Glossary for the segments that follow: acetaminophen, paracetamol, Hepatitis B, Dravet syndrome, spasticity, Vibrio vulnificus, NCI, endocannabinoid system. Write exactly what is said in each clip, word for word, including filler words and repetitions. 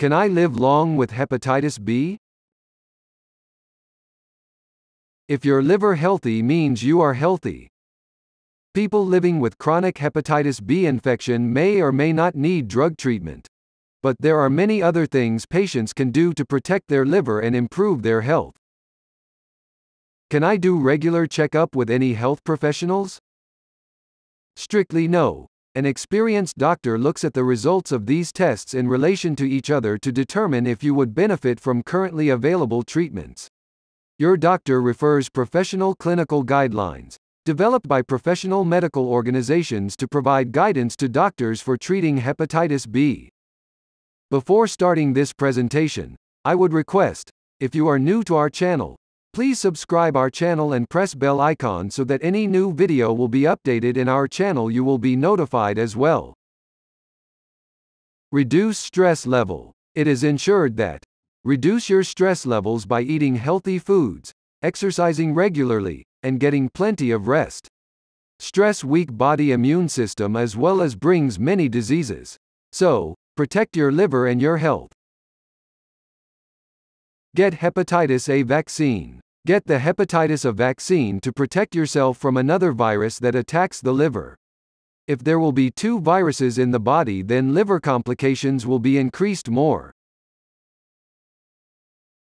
Can I live long with hepatitis B? If your liver healthy means you are healthy. People living with chronic hepatitis B infection may or may not need drug treatment. But there are many other things patients can do to protect their liver and improve their health. Can I do regular checkup with any health professionals? Strictly no. An experienced doctor looks at the results of these tests in relation to each other to determine if you would benefit from currently available treatments. Your doctor refers professional clinical guidelines, developed by professional medical organizations to provide guidance to doctors for treating hepatitis B. Before starting this presentation, I would request, if you are new to our channel, please subscribe our channel and press bell icon so that any new video will be updated in our channel you will be notified as well. Reduce stress level. It is ensured that reduce your stress levels by eating healthy foods, exercising regularly, and getting plenty of rest. Stress weak body immune system as well as brings many diseases. So, protect your liver and your health. Get hepatitis A vaccine. Get the hepatitis A vaccine to protect yourself from another virus that attacks the liver. If there will be two viruses in the body, then liver complications will be increased more.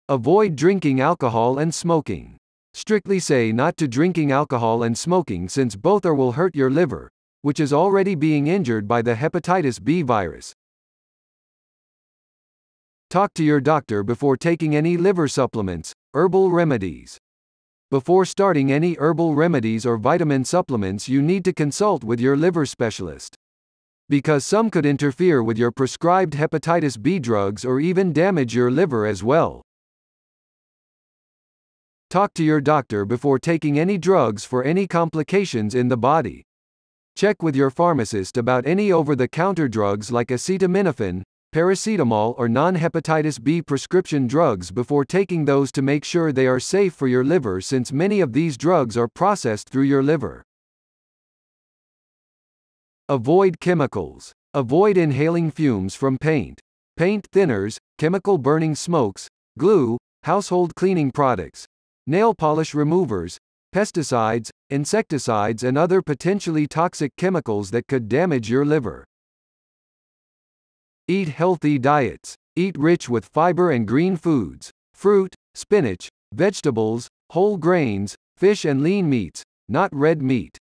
Avoid drinking alcohol and smoking. Strictly say not to drinking alcohol and smoking since both are will hurt your liver, which is already being injured by the hepatitis B virus. Talk to your doctor before taking any liver supplements, herbal remedies. Before starting any herbal remedies or vitamin supplements, you need to consult with your liver specialist. Because some could interfere with your prescribed hepatitis B drugs or even damage your liver as well. Talk to your doctor before taking any drugs for any complications in the body. Check with your pharmacist about any over-the-counter drugs like acetaminophen, paracetamol or non-hepatitis B prescription drugs before taking those to make sure they are safe for your liver since many of these drugs are processed through your liver. Avoid chemicals. Avoid inhaling fumes from paint, paint thinners, chemical burning smokes, glue, household cleaning products, nail polish removers, pesticides, insecticides and other potentially toxic chemicals that could damage your liver. Eat healthy diets. Eat rich with fiber and green foods, fruit, spinach, vegetables, whole grains, fish and lean meats, not red meat.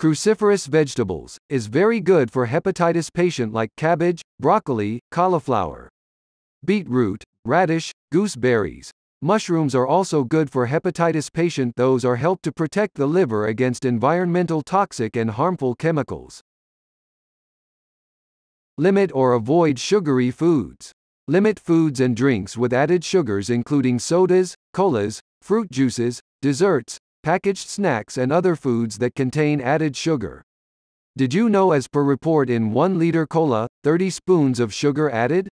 Cruciferous vegetables is very good for hepatitis patient like cabbage, broccoli, cauliflower, beetroot, radish, gooseberries. Mushrooms are also good for hepatitis patient. Those are help to protect the liver against environmental toxic and harmful chemicals. Limit or avoid sugary foods. Limit foods and drinks with added sugars including sodas, colas, fruit juices, desserts, packaged snacks and other foods that contain added sugar. Did you know as per report in one liter cola, thirty spoons of sugar added?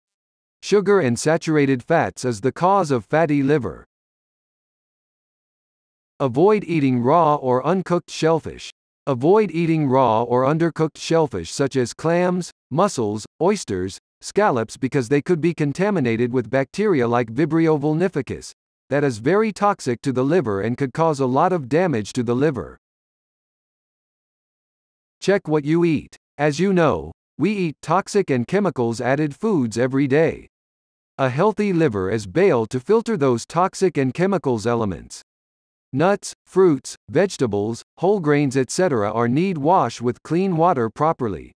Sugar and saturated fats is the cause of fatty liver. Avoid eating raw or uncooked shellfish. Avoid eating raw or undercooked shellfish such as clams, mussels, oysters, scallops because they could be contaminated with bacteria like Vibrio vulnificus, that is very toxic to the liver and could cause a lot of damage to the liver. Check what you eat. As you know, we eat toxic and chemicals-added foods every day. A healthy liver is able to filter those toxic and chemicals elements. Nuts, fruits, vegetables, whole grains et cetera are need wash with clean water properly.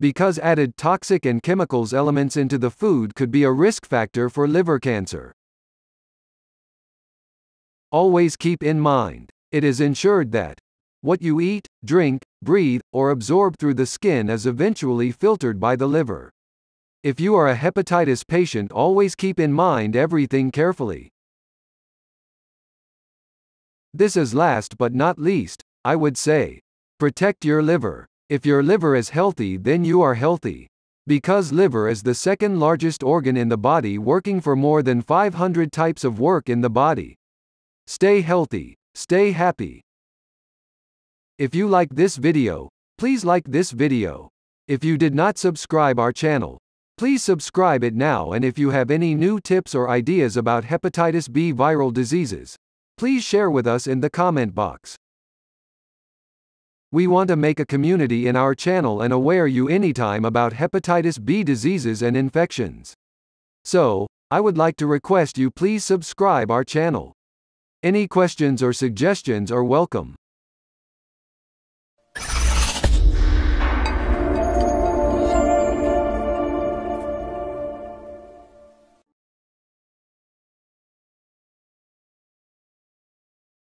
Because added toxic and chemicals elements into the food could be a risk factor for liver cancer. Always keep in mind, it is ensured that what you eat, drink, breathe, or absorb through the skin is eventually filtered by the liver. If you are a hepatitis patient, always keep in mind everything carefully. This is last but not least, I would say, protect your liver. If your liver is healthy, then you are healthy. Because liver is the second largest organ in the body, working for more than five hundred types of work in the body. Stay healthy, stay happy. If you like this video, please like this video. If you did not subscribe our channel, Please subscribe it now, and if you have any new tips or ideas about hepatitis B viral diseases, please share with us in the comment box. We want to make a community in our channel and aware you anytime about hepatitis B diseases and infections. So, I would like to request you please subscribe our channel. Any questions or suggestions are welcome.